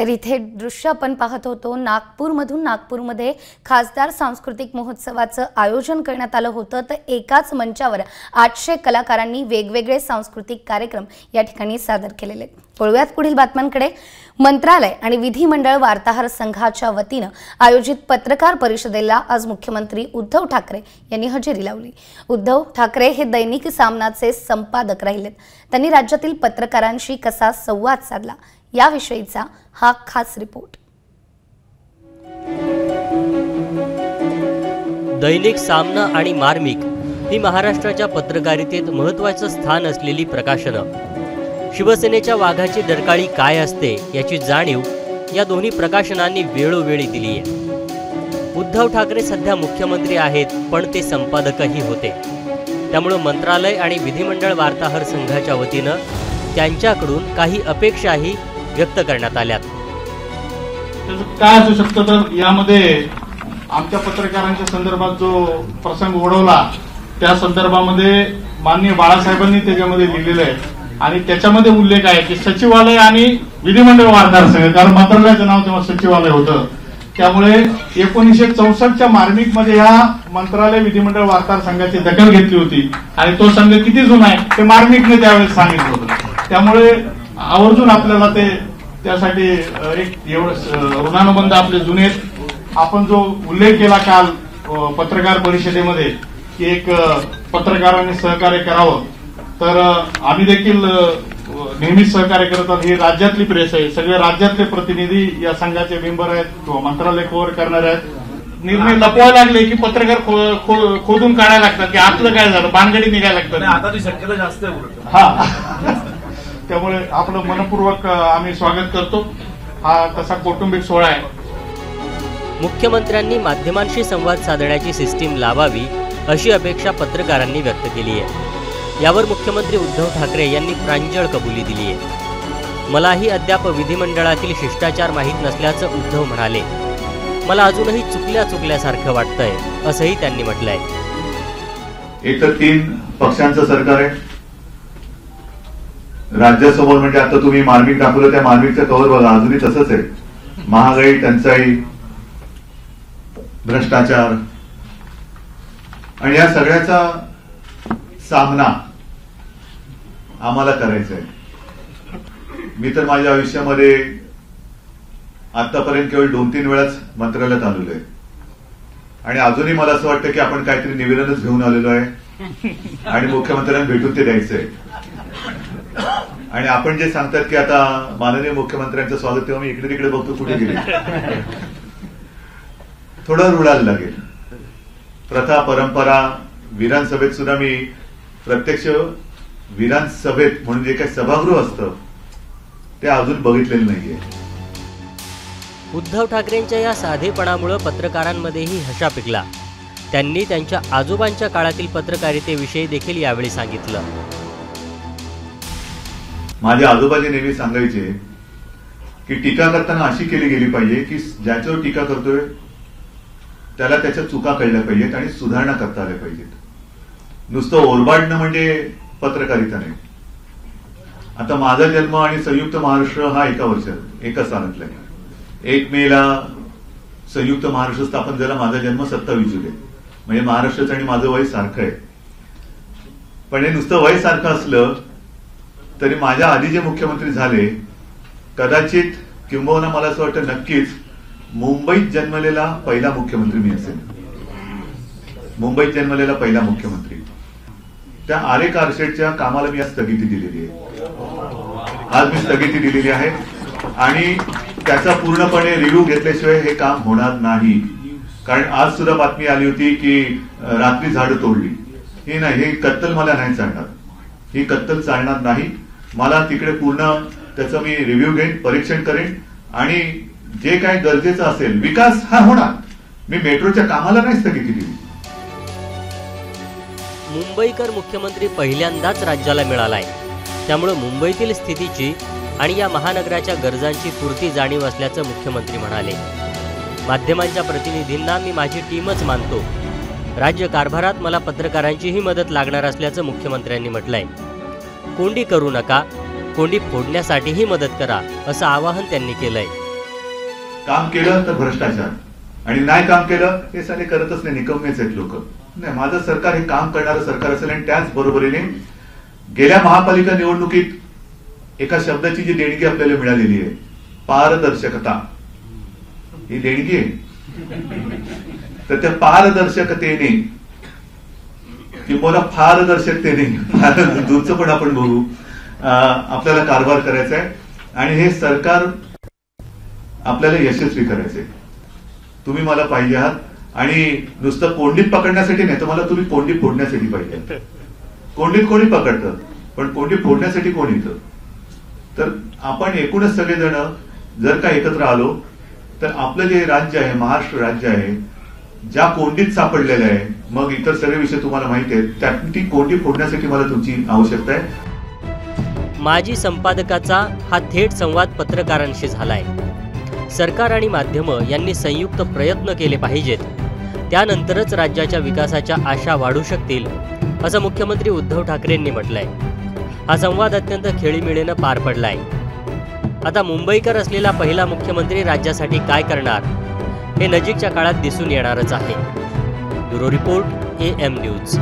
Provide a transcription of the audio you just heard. तर इथे दृश्य आपण पाहत होतो। नागपूरमधून नागपूरमध्ये खासदार सांस्कृतिक महोत्सवाचं आयोजन करण्यात आलं होतं। तर एकाच मंचावर 800 कलाकारांनी वेगवेगळे सांस्कृतिक कार्यक्रम या ठिकाणी सादर केलेले। वळूयात पुढील बातम्यांकडे। मंत्रालय आणि विधिमंडळ वार्ताहर संघाच्या वतीने आयोजित पत्रकार परिषदेला आज मुख्यमंत्री उद्धव ठाकरे यांनी हजेरी लावली। उद्धव ठाकरे हे दैनिक सामनाचे संपादक राहिलेत। त्यांनी राज्यातील पत्रकारांशी कसा संवाद साधला याविषयीचा हा खास रिपोर्ट। दैनिक सामना आणि मार्मिक ही महाराष्ट्राच्या पत्रकारितेत महत्त्वाचं स्थान असलेली प्रकाशनं। शिवसेनेच्या वाघाची डरकाळी काय असते याची जाणीव या दोन्ही प्रकाशनांनी वेळोवेळी दिली आहे। उद्धव ठाकरे सध्या मुख्यमंत्री आहेत, पण ते संपादकही होते, त्यामुळे मंत्रालय आणि विधिमंडळ वार्ताहर संघाच्या वतीनं त्यांच्याकडून काही अपेक्षाही व्यक्त करण्यात आल्यात। काय असू शकतं तर यामध्ये आमच्या पत्रकारांच्या संदर्भात जो प्रसंग ओढवला त्या संदर्भामध्ये माननीय बाळासाहेबांनी त्याच्यामध्ये लिहिलेलं आहे आणि त्याच्यामध्ये उल्लेख आहे की सचिवालय आणि विधिमंडळ वार्ताहर संघ, कारण मंत्रालयाचं नाव तेव्हा सचिवालय होतं, त्यामुळे 1964च्या मार्मिकमध्ये या मंत्रालय विधिमंडळ वार्ताहर संघाची दखल घेतली होती आणि तो संघ किती जुना आहे ते मार्मिकने त्यावेळेस सांगितलं होतं। त्यामुळे आवर्जून आपल्याला ते त्यासाठी एक एवढं ऋणानुबंध आपले जुने आपण जो उल्लेख केला काल पत्रकार परिषदेमध्ये की एक पत्रकारांनी सहकार्य करावं, तर आम्ही देखील नेहमीच सहकार्य करत आहोत। ही राज्यातली प्रेस आहे, सगळे राज्यातले प्रतिनिधी या संघाचे मेंबर आहेत किंवा मंत्रालय कव्हर करणार आहेत। निर्णय लपवायला लागले की पत्रकार खोदून काढायला लागतात की आपलं काय झालं, बांधगडी निघायला लागतात। आता ती शक्यता जास्त आहे, हा, त्यामुळे आपलं मनपूर्वक आम्ही स्वागत करतो। हा तसा कौटुंबिक सोहळा आहे। मुख्यमंत्र्यांनी माध्यमांशी संवाद साधण्याची सिस्टीम लावावी अशी अपेक्षा पत्रकारांनी व्यक्त केली आहे। यावर मुख्यमंत्री उद्धव ठाकरे यांनी प्रांजळ कबुली दिली आहे। मलाही अद्याप विधिमंडळातील शिष्टाचार माहीत नसल्याचं उद्धव म्हणाले। मला अजूनही चुकल्यासारखं वाटतंय असंही त्यांनी म्हटलंय। एक तर 3 पक्षांचं सरकार आहे राज्यासमोर, म्हणजे आता तुम्ही मार्मिक दाखवलं त्या मार्मिकचं कव्हर बघा अजूनही तसंच आहे। महागाई, टंचाई, भ्रष्टाचार आणि या सगळ्याचा सामना आम्हाला करायचं आहे। मी तर माझ्या आयुष्यामध्ये आतापर्यंत केवळ 2-3 वेळाच मंत्रालयात आलेलो आहे आणि अजूनही मला असं वाटतं की आपण काहीतरी निवेदनच घेऊन आलेलो आहे आणि मुख्यमंत्र्यांना भेटून ते द्यायचं आहे। आणि आपण जे सांगतात की आता माननीय मुख्यमंत्र्यांचं स्वागत, तेव्हा मी इकडे तिकडे बघतो कुठे गेले। थोडं रुळायला लागेल। प्रथा परंपरा विधानसभेत सुद्धा मी प्रत्यक्ष विधानसभेत म्हणून जे काही सभागृह असतं ते अजून बघितलेलं नाहीये। उद्धव ठाकरेंच्या या साधेपणामुळे पत्रकारांमध्येही हशा पिकला। त्यांनी त्यांच्या आजोबांच्या काळातील पत्रकारितेविषयी देखील यावेळी सांगितलं। माझे आजोबाजी नेहमी सांगायचे की टीका करताना अशी केली गेली पाहिजे की ज्याच्यावर टीका करतोय त्याला त्याच्या चुका कळल्या पाहिजेत आणि सुधारणा करता आल्या पाहिजेत। नुसतं ओरबाडणं म्हणजे पत्रकारिता नाही। आता माझा जन्म आणि संयुक्त महाराष्ट्र हा एका वर्षात एका स्थानातला आहे। 1 मेला संयुक्त महाराष्ट्र स्थापन झाला, माझा जन्म 27 जुलै, म्हणजे महाराष्ट्राचं आणि माझं वय सारखं आहे। पण हे नुसतं वय सारखं असलं तरी माझ्या आधी जे मुख्यमंत्री झाले कदाचित किंबहुना मला असं वाटतं नक्कीच मुंबईत जन्मलेला पहिला मुख्यमंत्री मी असेल। मुंबईत जन्मलेला पहिला मुख्यमंत्री। त्या आरे कारशेडच्या कामाला मी आज स्थगिती दिलेली आहे, आज मी स्थगिती दिलेली आहे आणि त्याचा पूर्णपणे रिव्ह्यू घेतल्याशिवाय हे काम होणार नाही। कारण आज सुद्धा बातमी आली होती की रात्री झाडं तोडली, हे नाही, हे कत्तल मला नाही चालणार, ही कत्तल चालणार नाही। मला तिकडे पूर्ण त्याचं मी रिव्ह्यू घेईन, परीक्षण करेन आणि जे काही गरजेचं असेल विकास हा होणार। मी मेट्रोच्या कामाला नाही स्थगिती दिली। मुंबईकर मुख्यमंत्री पहिल्यांदाच राज्याला मिळालाय, त्यामुळे मुंबईतील स्थितीची आणि या महानगराच्या गरजांची पूर्ती जाणीव असल्याचं मुख्यमंत्री म्हणाले। माध्यमांच्या प्रतिनिधींना मी माझी टीमच मानतो, राज्य कारभारात मला पत्रकारांचीही मदत लागणार असल्याचं मुख्यमंत्र्यांनी म्हटलंय। कोंडी करू नका, कोंडी फोडण्यासाठीही मदत करा असं आवाहन त्यांनी केलंय। काम केलं तर भ्रष्टाचार आणि नाही काम केलं हे सारे करतच नाही, निकम्मेच आहेत लोक. नाही, माझं सरकार हे काम करणारं सरकार असेल. आणि त्याचबरोबरीने गेल्या महापालिका निवडणुकीत एका शब्दाची जी देणगी आपल्याला मिळालेली आहे, पारदर्शकता, ही देणगी आहे. तर त्या पारदर्शकतेने किंवा पारदर्शकतेने दूरचं पण आपण बघू, आपल्याला कारभार करायचा आहे आणि हे सरकार आपल्याला यशस्वी करायचंय. तुम्ही मला पाहिजे आहात आणि नुसतं कोंडीत पकडण्यासाठी नाही, तर मला तुम्ही कोंडी फोडण्यासाठी पाहिजे. कोंडीत कोणी पकडतं पण कोंडी फोडण्यासाठी कोण येतं? तर आपण एकूणच सगळेजण जर का एकत्र आलो तर आपलं जे राज्य आहे, महाराष्ट्र राज्य आहे, ज्या कोंडीत सापडलेलं आहे, मग इतर सगळे विषय तुम्हाला माहिती आहेत, त्यातून ती कोंडी फोडण्यासाठी मला तुमची आवश्यकता आहे. माजी संपादकाचा हा थेट संवाद पत्रकारांशी झालाय. सरकार आणि माध्यमं यांनी संयुक्त प्रयत्न केले पाहिजेत, त्यानंतरच राज्याच्या विकासाच्या आशा वाढू शकतील असं मुख्यमंत्री उद्धव ठाकरेंनी म्हटलंय. हा संवाद अत्यंत खेळीमेळीनं पार पडलाय. आता मुंबईकर असलेला पहिला मुख्यमंत्री राज्यासाठी काय करणार हे नजीकच्या काळात दिसून येणारच आहे. Bureau report AM news.